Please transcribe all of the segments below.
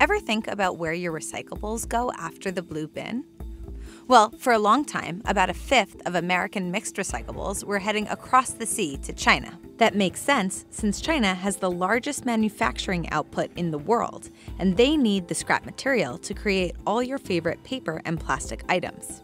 Ever think about where your recyclables go after the blue bin? Well, for a long time, about 1/5 of American mixed recyclables were heading across the sea to China. That makes sense since China has the largest manufacturing output in the world, and they need the scrap material to create all your favorite paper and plastic items.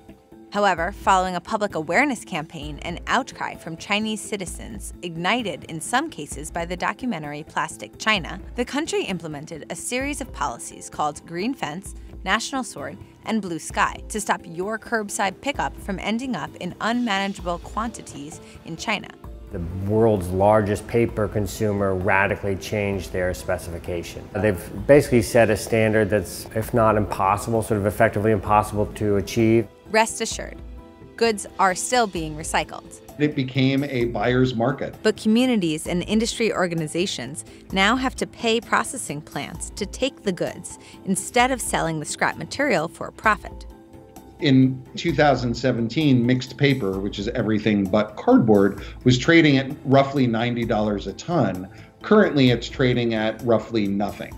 However, following a public awareness campaign and outcry from Chinese citizens, ignited in some cases by the documentary Plastic China, the country implemented a series of policies called Green Fence, National Sword, and Blue Sky to stop your curbside pickup from ending up in unmanageable quantities in China. The world's largest paper consumer radically changed their specification. They've basically set a standard that's, if not impossible, sort of effectively impossible to achieve. Rest assured, goods are still being recycled. It became a buyer's market. But communities and industry organizations now have to pay processing plants to take the goods instead of selling the scrap material for a profit. In 2017, mixed paper, which is everything but cardboard, was trading at roughly $90 a ton. Currently, it's trading at roughly nothing.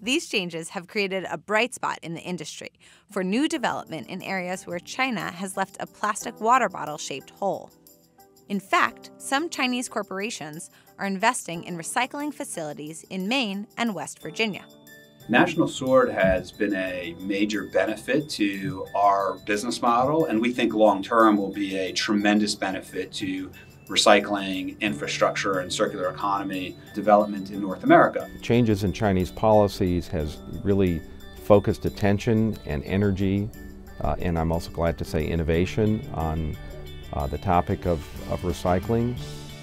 These changes have created a bright spot in the industry for new development in areas where China has left a plastic water bottle-shaped hole. In fact, some Chinese corporations are investing in recycling facilities in Maine and West Virginia. National Sword has been a major benefit to our business model, and we think long-term will be a tremendous benefit to recycling, infrastructure, and circular economy development in North America. Changes in Chinese policies has really focused attention and energy, and I'm also glad to say innovation, on the topic of recycling.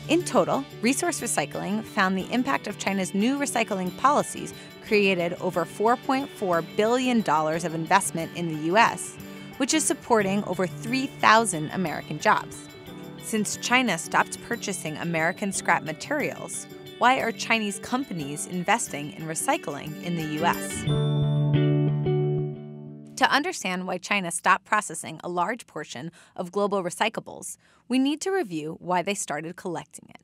In total, Resource Recycling found the impact of China's new recycling policies created over $4.4 billion of investment in the U.S., which is supporting over 3,000 American jobs. Since China stopped purchasing American scrap materials, why are Chinese companies investing in recycling in the U.S.? To understand why China stopped processing a large portion of global recyclables, we need to review why they started collecting it.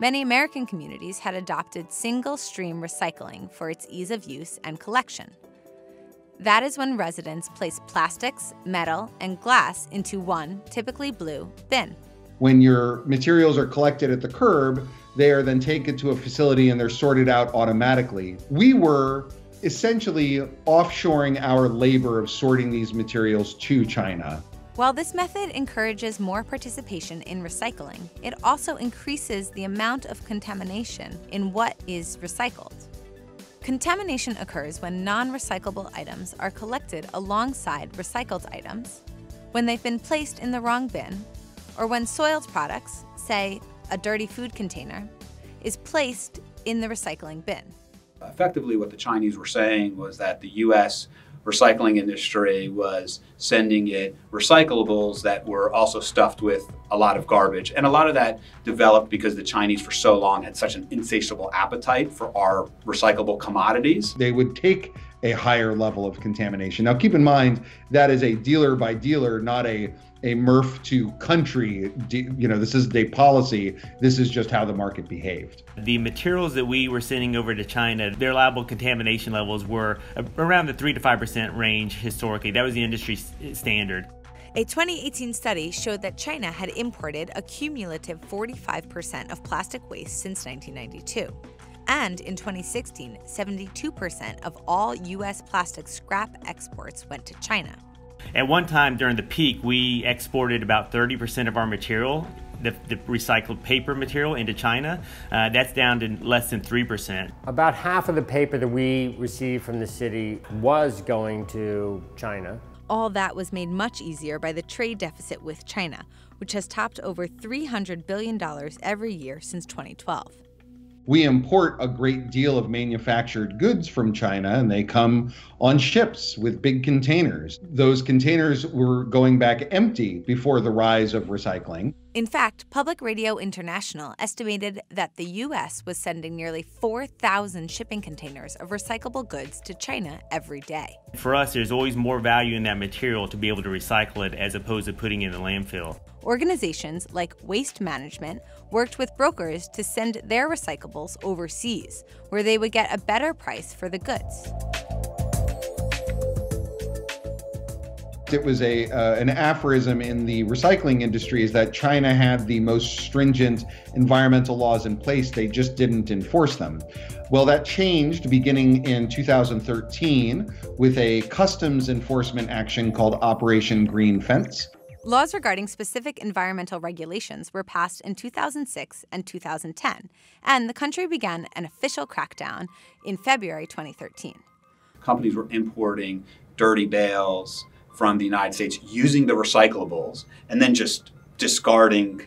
Many American communities had adopted single-stream recycling for its ease of use and collection. That is when residents place plastics, metal, and glass into one, typically blue, bin. When your materials are collected at the curb, they are then taken to a facility and they're sorted out automatically. We were essentially offshoring our labor of sorting these materials to China. While this method encourages more participation in recycling, it also increases the amount of contamination in what is recycled. Contamination occurs when non-recyclable items are collected alongside recycled items, when they've been placed in the wrong bin, or when soiled products, say a dirty food container, is placed in the recycling bin. Effectively, what the Chinese were saying was that the U.S. recycling industry was sending it recyclables that were also stuffed with a lot of garbage. And a lot of that developed because the Chinese for so long had such an insatiable appetite for our recyclable commodities. They would take a higher level of contamination. Now keep in mind, that is a dealer by dealer, not a MRF to country, you know, this isn't a policy, this is just how the market behaved. The materials that we were sending over to China, their allowable contamination levels were around the 3% to 5% range historically. That was the industry standard. A 2018 study showed that China had imported a cumulative 45% of plastic waste since 1992. And in 2016, 72% of all U.S. plastic scrap exports went to China. At one time during the peak, we exported about 30% of our material, the recycled paper material, into China. That's down to less than 3%. About half of the paper that we received from the city was going to China. All that was made much easier by the trade deficit with China, which has topped over $300 billion every year since 2012. We import a great deal of manufactured goods from China, and they come on ships with big containers. Those containers were going back empty before the rise of recycling. In fact, Public Radio International estimated that the U.S. was sending nearly 4,000 shipping containers of recyclable goods to China every day. For us, there's always more value in that material to be able to recycle it as opposed to putting it in the landfill. Organizations like Waste Management worked with brokers to send their recyclables overseas, where they would get a better price for the goods. It was an aphorism in the recycling industry is that China had the most stringent environmental laws in place, they just didn't enforce them. Well, that changed beginning in 2013 with a customs enforcement action called Operation Green Fence. Laws regarding specific environmental regulations were passed in 2006 and 2010, and the country began an official crackdown in February 2013. Companies were importing dirty bales from the United States using the recyclables and then just discarding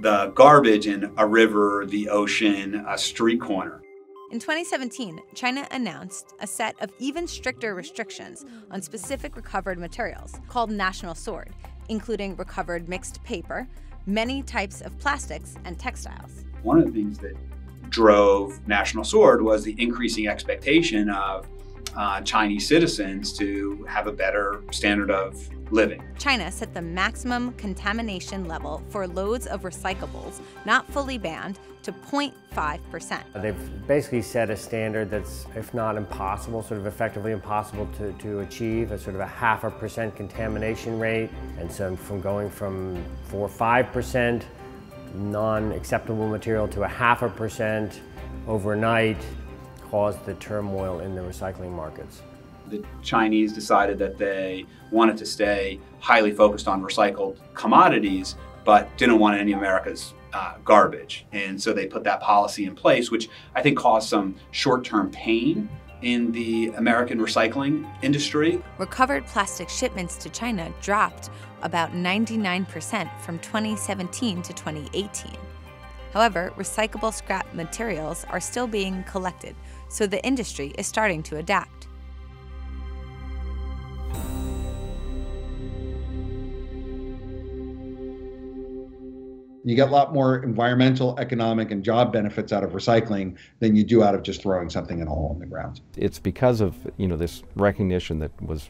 the garbage in a river, the ocean, a street corner. In 2017, China announced a set of even stricter restrictions on specific recovered materials called National Sword, including recovered mixed paper, many types of plastics, and textiles. One of the things that drove National Sword was the increasing expectation of Chinese citizens to have a better standard of living. China set the maximum contamination level for loads of recyclables not fully banned to 0.5%. They've basically set a standard that's, if not impossible, sort of effectively impossible to achieve, a sort of a 0.5% contamination rate. And so from going from 4 or 5% non-acceptable material to a 0.5% overnight, caused the turmoil in the recycling markets. The Chinese decided that they wanted to stay highly focused on recycled commodities, but didn't want any of America's garbage. And so they put that policy in place, which I think caused some short-term pain in the American recycling industry. Recovered plastic shipments to China dropped about 99% from 2017 to 2018. However, recyclable scrap materials are still being collected, so the industry is starting to adapt. You get a lot more environmental, economic, and job benefits out of recycling than you do out of just throwing something in a hole in the ground. It's because of, you know, this recognition that was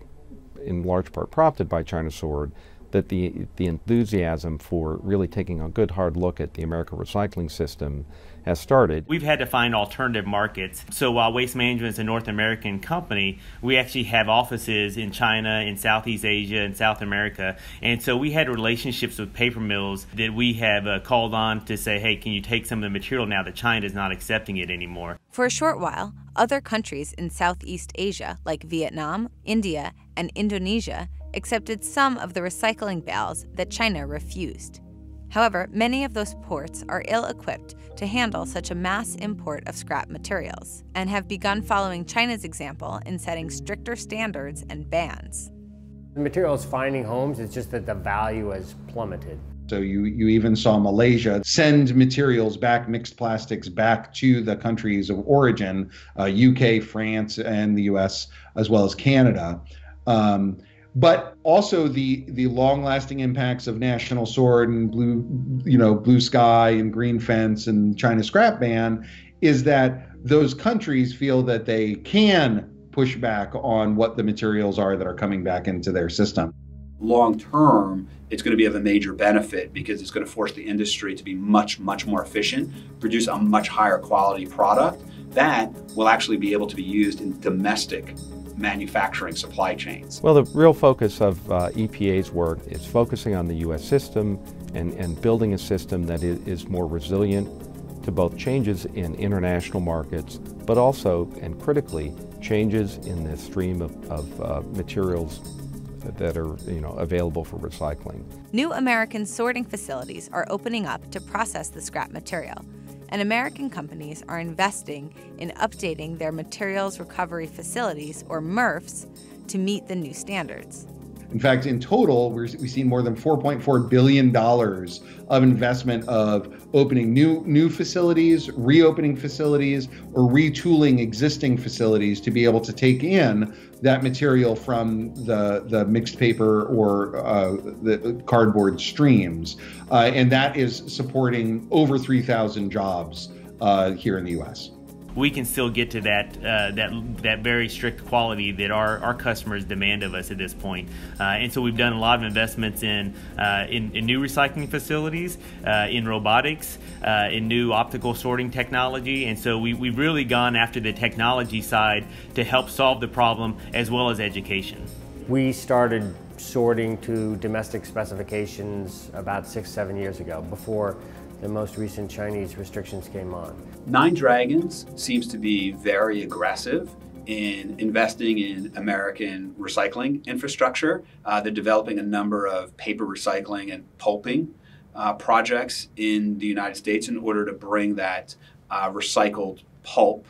in large part prompted by China Sword, that the enthusiasm for really taking a good hard look at the American recycling system has started. We've had to find alternative markets. So while Waste Management is a North American company, we actually have offices in China, in Southeast Asia, and South America. And so we had relationships with paper mills that we have called on to say, hey, can you take some of the material now that China is not accepting it anymore? For a short while, other countries in Southeast Asia, like Vietnam, India, and Indonesia, accepted some of the recycling bales that China refused. However, many of those ports are ill-equipped to handle such a mass import of scrap materials and have begun following China's example in setting stricter standards and bans. The material is finding homes, it's just that the value has plummeted. So you even saw Malaysia send materials back, mixed plastics back to the countries of origin, UK, France, and the US, as well as Canada. But also the long-lasting impacts of National Sword and Blue Sky and Green Fence and China Scrap Ban is that those countries feel that they can push back on what the materials are that are coming back into their system. Long term, it's going to be of a major benefit because it's going to force the industry to be much, much more efficient, produce a much higher quality product that will actually be able to be used in domestic manufacturing supply chains. Well, the real focus of EPA's work is focusing on the U.S. system and building a system that is more resilient to both changes in international markets, but also, and critically, changes in the stream of materials that are, you know, available for recycling. New American sorting facilities are opening up to process the scrap material, and American companies are investing in updating their materials recovery facilities, or MRFs, to meet the new standards. In fact, in total, we've seen more than $4.4 billion of investment of opening new facilities, reopening facilities, or retooling existing facilities to be able to take in that material from the mixed paper or the cardboard streams. And that is supporting over 3,000 jobs here in the U.S. we can still get to that that very strict quality that our customers demand of us at this point. And so we've done a lot of investments in new recycling facilities, in robotics, in new optical sorting technology. And so we've really gone after the technology side to help solve the problem as well as education. We started sorting to domestic specifications about 6-7 years ago, before the most recent Chinese restrictions came on. Nine Dragons seems to be very aggressive in investing in American recycling infrastructure. They're developing a number of paper recycling and pulping projects in the United States in order to bring that recycled pulp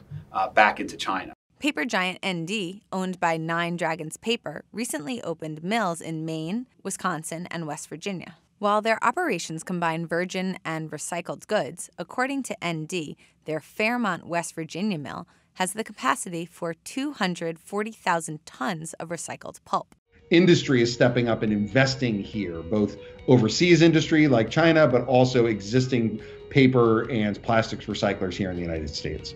back into China. Paper giant ND, owned by Nine Dragons Paper, recently opened mills in Maine, Wisconsin, and West Virginia. While their operations combine virgin and recycled goods, according to ND, their Fairmont, West Virginia mill has the capacity for 240,000 tons of recycled pulp. Industry is stepping up and investing here, both overseas industry like China, but also existing paper and plastics recyclers here in the United States.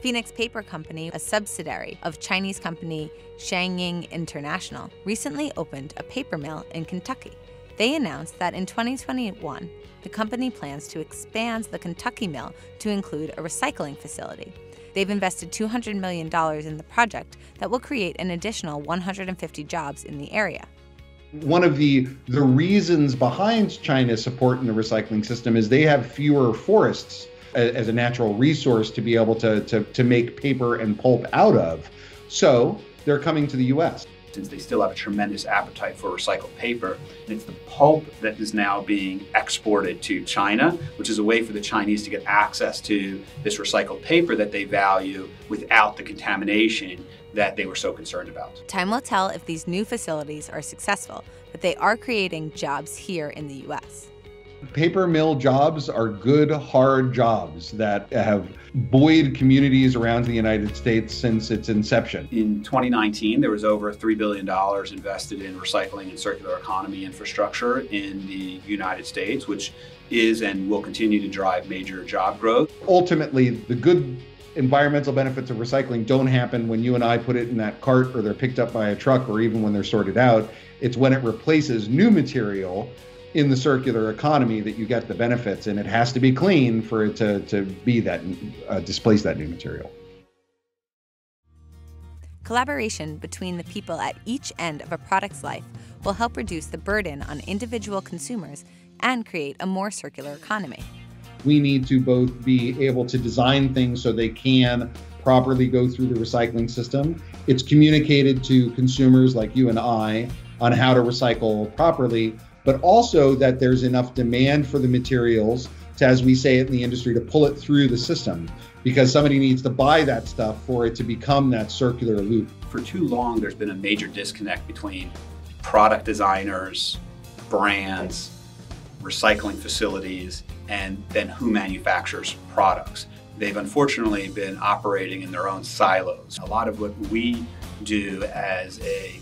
Phoenix Paper Company, a subsidiary of Chinese company Shangying International, recently opened a paper mill in Kentucky. They announced that in 2021, the company plans to expand the Kentucky mill to include a recycling facility. They've invested $200 million in the project that will create an additional 150 jobs in the area. One of the reasons behind China's support in the recycling system is they have fewer forests as a natural resource to be able to make paper and pulp out of. So they're coming to the U.S. Since they still have a tremendous appetite for recycled paper, and it's the pulp that is now being exported to China, which is a way for the Chinese to get access to this recycled paper that they value without the contamination that they were so concerned about. Time will tell if these new facilities are successful, but they are creating jobs here in the U.S. Paper mill jobs are good, hard jobs that have buoyed communities around the United States since its inception. In 2019, there was over $3 billion invested in recycling and circular economy infrastructure in the United States, which is and will continue to drive major job growth. Ultimately, the good environmental benefits of recycling don't happen when you and I put it in that cart or they're picked up by a truck or even when they're sorted out. It's when it replaces new material in the circular economy that you get the benefits, and it has to be clean for it to be that, displace that new material. Collaboration between the people at each end of a product's life will help reduce the burden on individual consumers and create a more circular economy. We need to both be able to design things so they can properly go through the recycling system. It's communicated to consumers like you and I on how to recycle properly, but also that there's enough demand for the materials to, as we say it in the industry, to pull it through the system, because somebody needs to buy that stuff for it to become that circular loop. For too long, there's been a major disconnect between product designers, brands, recycling facilities, and then who manufactures products. They've unfortunately been operating in their own silos. A lot of what we do as a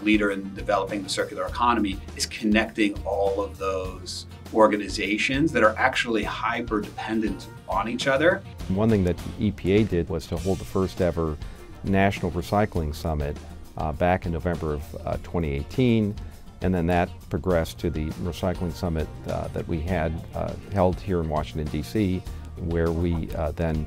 leader in developing the circular economy is connecting all of those organizations that are actually hyper-dependent on each other. One thing that EPA did was to hold the first ever National Recycling Summit back in November of 2018, and then that progressed to the Recycling Summit that we had held here in Washington, D.C., where we then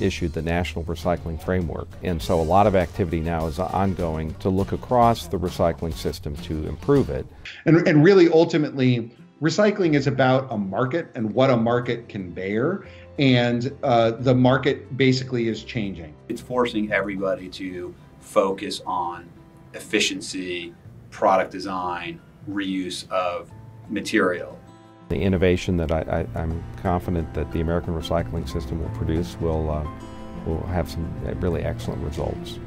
issued the National Recycling Framework. And so a lot of activity now is ongoing to look across the recycling system to improve it. And really, ultimately, recycling is about a market and what a market can bear. And the market basically is changing. It's forcing everybody to focus on efficiency, product design, reuse of material. The innovation that I'm confident that the American recycling system will produce will have some really excellent results.